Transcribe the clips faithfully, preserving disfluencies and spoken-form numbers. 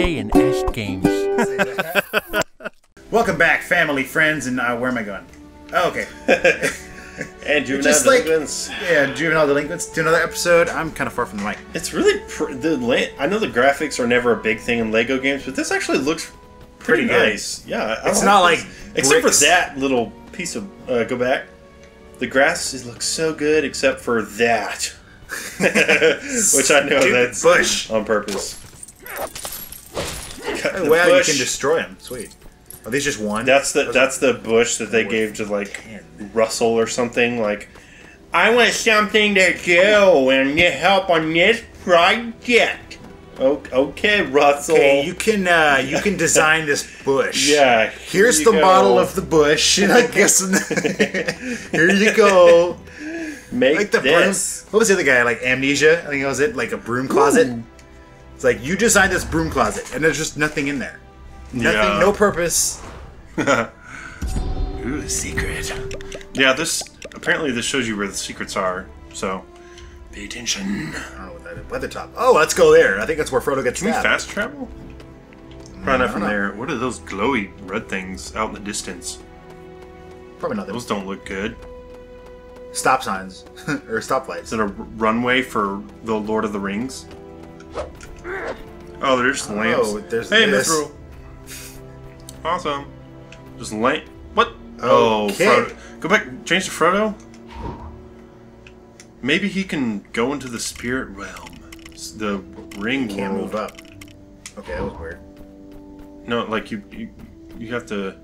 J and S Games. Welcome back, family, friends, and uh, where am I going? Oh, okay. And juvenile just delinquents. Like, yeah, juvenile delinquents. To another episode. I'm kind of far from the mic. It's really pr the. La I know the graphics are never a big thing in Lego games, but this actually looks pretty, pretty nice. Good. Yeah, I it's not like, like except for that little piece of uh, go back. The grass is, looks so good, except for that, which I know Dude, that's bush on purpose. Oh, wow, bush. You can destroy them. Sweet. Are these just one? That's the that's the bush that they gave to like Russell or something. Like, I want something to go and get help on this project. Okay, Russell. Okay, you can uh, you can design this bush. Yeah. Here's the go. model of the bush, and I guess here you go. Make like the this. Broom. What was the other guy? Like Amnesia? I think that was it. Like a broom closet. Ooh. It's like you designed this broom closet, and there's just nothing in there. Nothing, yeah. No purpose. Ooh, secret. Yeah, this apparently this shows you where the secrets are. So, pay attention. I don't know what that is. Weathertop. Oh, let's go there. I think that's where Frodo gets. Can we fast travel? Probably not from there. What are those glowy red things out in the distance? Probably not. Those don't look good. Stop signs or stoplights. Is it a runway for the Lord of the Rings? Oh, there's oh, lamps. Oh, there's hey, Mithril. Awesome. Just light. What? Oh, okay. Frodo. Go back. Change to Frodo. Maybe he can go into the spirit realm. It's the ring world. Can't move up. Okay, that was weird. No, like you, you, you have to.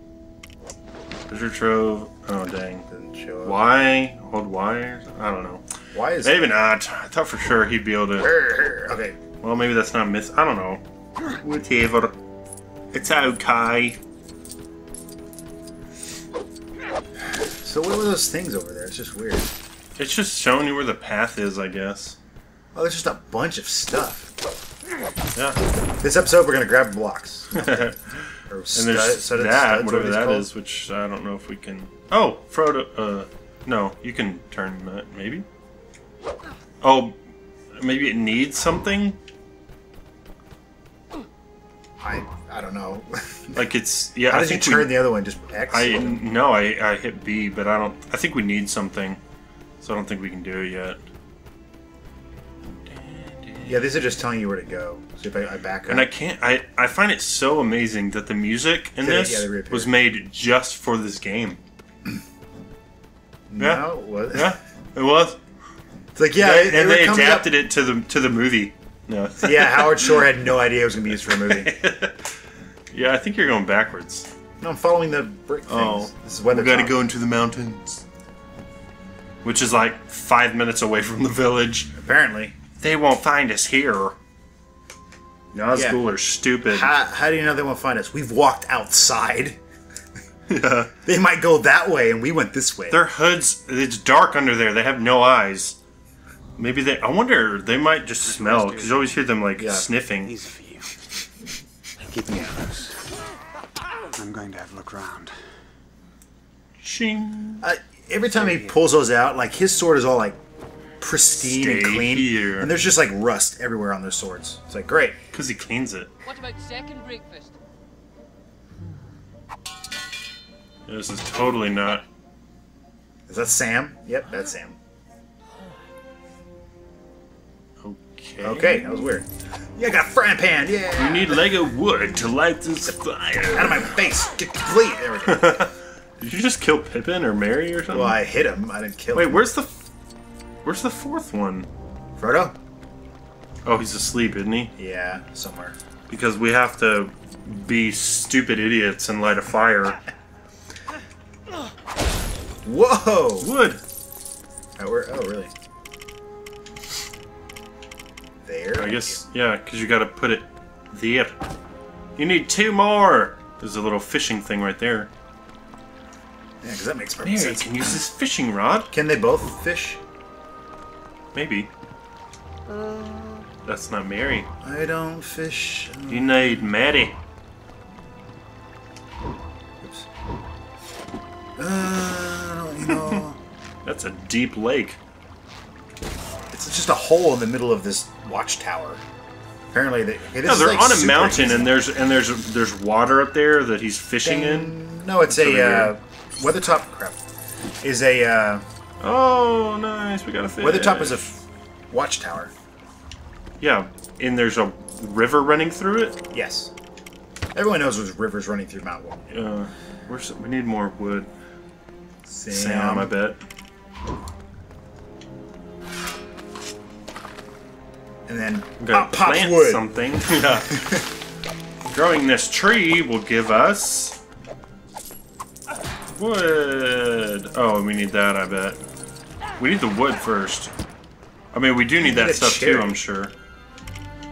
Treasure trove. Oh dang. Didn't show up. Why? Hold Y or something? I don't know. Why is? Maybe it? not. I thought for sure he'd be able to. Okay. Well, maybe that's not miss. I don't know. Whatever. It's okay. So what were those things over there? It's just weird. It's just showing you where the path is, I guess. Oh, there's just a bunch of stuff. Yeah. This episode, we're going to grab blocks. or and there's stud, that, whatever, whatever that is, which I don't know if we can... Oh, Frodo... Uh, no, you can turn that, maybe? Oh, maybe it needs something? I... I don't know. Like it's yeah. How I did think you turn we, the other one just X. I no, I I hit B, but I don't. I think we need something, so I don't think we can do it yet. Yeah, these are just telling you where to go. So if I, I back up, and I can't. I I find it so amazing that the music in Did this it, yeah, was made just for this game. No, yeah. It was. Yeah, it was. It's like yeah, they, it, and it they adapted up. it to the to the movie. No. Yeah, Howard Shore had no idea it was gonna be used for a movie. Yeah, I think you're going backwards. No, I'm following the brick things. Oh, this is weather. We got to go into the mountains, which is like five minutes away from the village. Apparently, they won't find us here. Nazgul yeah. are stupid. How, how do you know they won't find us? We've walked outside. Yeah. They might go that way, and we went this way. Their hoods. It's dark under there. They have no eyes. Maybe they. I wonder. They might just smell because you always hear them like yeah. sniffing. Easy for you. Keep me close. I'm going to have a look around. Shing. Uh, every time he pulls those out, like his sword is all like pristine Stay and clean, here. and there's just like rust everywhere on their swords. It's like great because he cleans it. What about second breakfast? This is totally not. Is that Sam? Yep, that's Sam. Okay. Okay, that was weird. Yeah, I got a frying pan, yeah! You need Lego wood to light this fire! Out of my face! Get complete! There we go. Did you just kill Pippin or Merry or something? Well, I hit him. I didn't kill Wait, him. Wait, where's the... Where's the fourth one? Frodo? Oh, he's asleep, isn't he? Yeah, somewhere. Because we have to be stupid idiots and light a fire. Whoa! Wood! Oh, we're, oh really? There. I guess, yeah, because you got to put it there. You need two more! There's a little fishing thing right there. Yeah, because that makes perfect Mary sense. Can use this fishing rod. Can they both fish? Maybe. Uh, That's not Mary. I don't fish. Um... You need Maddie. Oops. Uh, I don't know. That's a deep lake. It's just a hole in the middle of this watchtower. apparently they, hey, no, they're like on a mountain easy. and there's and there's there's water up there that he's fishing Dang. in. No, it's That's a uh, Weathertop. Crap, is a. Uh, oh, nice! We got a fish. Weathertop is a f watchtower. Yeah, and there's a river running through it. Yes, everyone knows there's rivers running through Mount Wall. Uh, we're so, we need more wood. Sam, Sam I bet. And then pop, pop plant wood. something. Yeah. Growing this tree will give us wood. Oh, and we need that, I bet. We need the wood first. I mean, we do need, need that stuff cherry. too, I'm sure.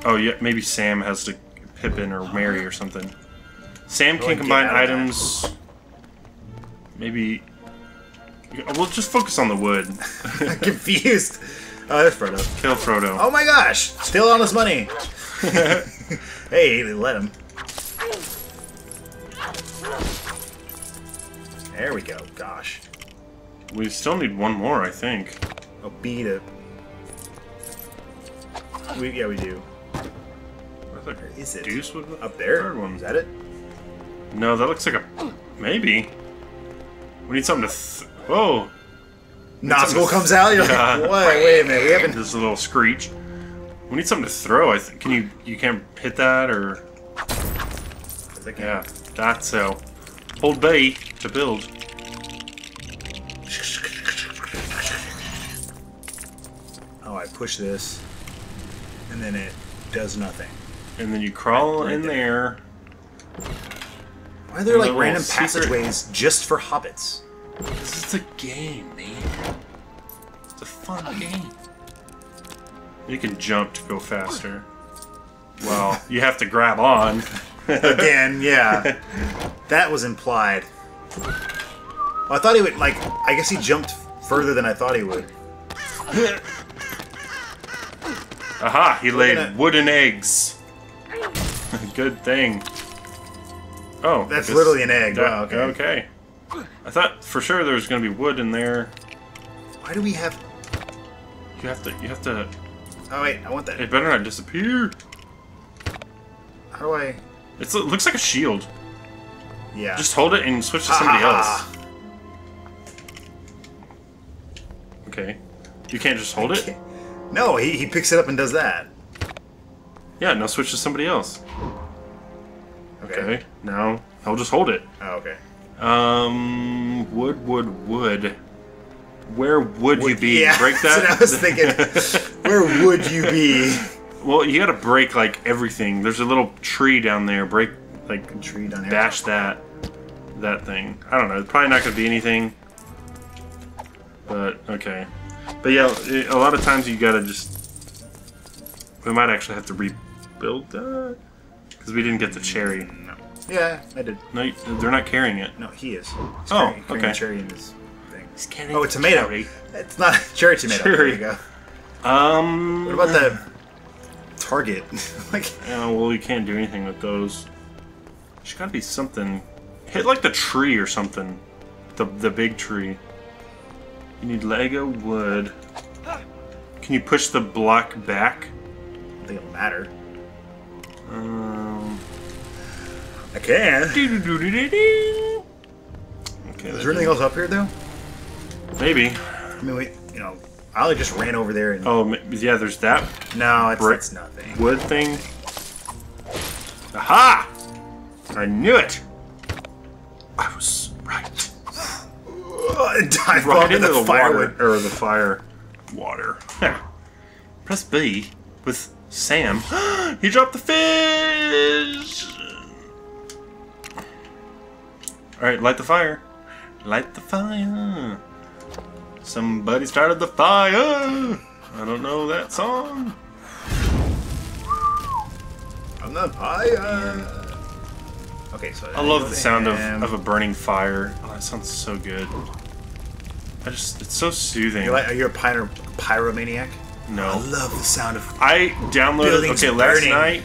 Oh, yeah, maybe Sam has to Pippin or Mary or something. Sam can combine items. Maybe. We'll just focus on the wood. I'm confused. Oh, there's Frodo. Kill Frodo. Oh my gosh! Steal all his money! Hey, they let him. There we go. Gosh. We still need one more, I think. Oh, beat it. We, yeah, we do. Where is it? Deuce would, up there? Third one. Is that it? No, that looks like a... Maybe. We need something to... Th Whoa! Nazgul comes out. You're yeah. like, what? Wait a minute. We haven't. This little screech. We need something to throw. I think. Can you? You can't hit that or? Yeah. That's so. Hold bay to build. Oh, I push this, and then it does nothing. And then you crawl right in there. there. Why are there like random passageways secret? just for hobbits? This is a game, man. It's a fun game. You can jump to go faster. Well, you have to grab on. Again, yeah. That was implied. Well, I thought he would, like, I guess he jumped further than I thought he would. Aha, he We're laid gonna... wooden eggs. Good thing. Oh. That's literally an egg. That, wow, okay. Okay. I thought for sure there was going to be wood in there. Why do we have... You have to... You have to... Oh, wait. I want that. It better not disappear. How do I... It's, it looks like a shield. Yeah. Just hold it and switch to somebody ah. else. Okay. You can't just hold can't. it? No, he, he picks it up and does that. Yeah, now switch to somebody else. Okay. Okay. Now, I'll just hold it. Oh, okay. Um, wood, wood, wood. Where would, would you be? Yeah, break that? I was thinking, where would you be? Well, you gotta break, like, everything. There's a little tree down there. Break, like, tree down bash there. that, that thing. I don't know. It's probably not gonna be anything. But, okay. But yeah, a lot of times you gotta just... We might actually have to rebuild that. Because we didn't get the cherry. No. Yeah, I did. No, they're not carrying it. No, he is. He's oh, carrying, carrying okay. Cherry in his thing. He's carrying oh, a tomato. Cherry. It's not a cherry tomato. Cherry. There you go. Um. What about the target? Like. Yeah, well, you can't do anything with those. There's got to be something. Hit like the tree or something. The the big tree. You need Lego wood. Can you push the block back? I think it'll matter. Um. I can. Okay, is there anything else up here, though? Maybe. I mean, we, you know, Ollie just ran over there and... Oh, yeah, there's that. No, it's, it's nothing. Wood thing. Aha! I knew it! I was right. I dived right into the, the firewood. Or the fire. Water. Press B with Sam. He dropped the fish! Alright, light the fire. Light the fire. Somebody started the fire. I don't know that song. I'm the fire. Okay, so I love the sound of, of a burning fire. Oh, that sounds so good. I just, it's so soothing. You're like, are you a pyro, pyromaniac? No. I love the sound of. I downloaded. Okay, burning. last night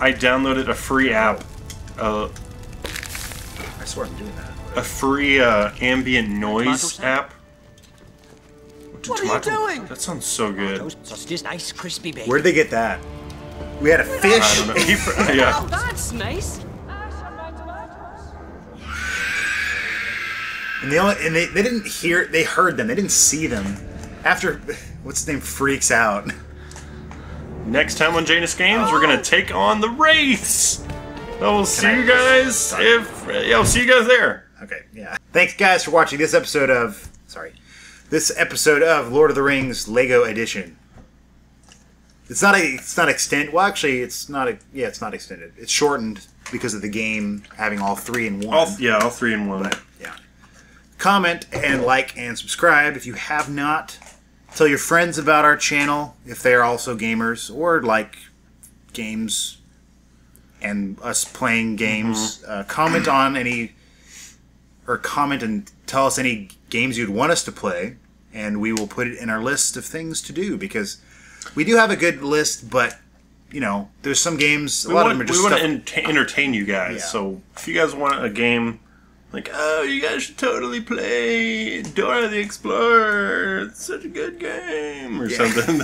I downloaded a free app. Uh, I swear I'm doing that. A free uh, ambient noise app. What are you doing? That sounds so good. Where'd they get that? We had a fish. I don't know. He, yeah. Oh, that's nice. And, the only, and they, they didn't hear, they heard them, they didn't see them. After, what's his name, freaks out. Next time on Janus Games, oh. we're going to take on the Wraiths. I will Can see I, you guys if, yeah, I'll see you guys there. Okay, yeah. Thanks guys for watching this episode of, sorry, this episode of Lord of the Rings Lego Edition. It's not a, it's not extended, well actually it's not a, yeah, it's not extended. It's shortened because of the game having all three in one. All, yeah, all three in one. But, yeah. Comment and like and subscribe if you have not. Tell your friends about our channel if they are also gamers or like games and us playing games. Mm-hmm. uh, comment on any, or comment and tell us any games you'd want us to play, and we will put it in our list of things to do, because we do have a good list, but you know, there's some games, a we lot want, of them are just we stuff. want to entertain you guys. Yeah. So if you guys want a game. Like, oh, you guys should totally play Dora the Explorer. It's such a good game. Or yeah. something.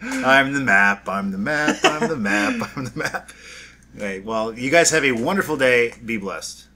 I'm the map. I'm the map. I'm the map. I'm the map. All right, well, you guys have a wonderful day. Be blessed.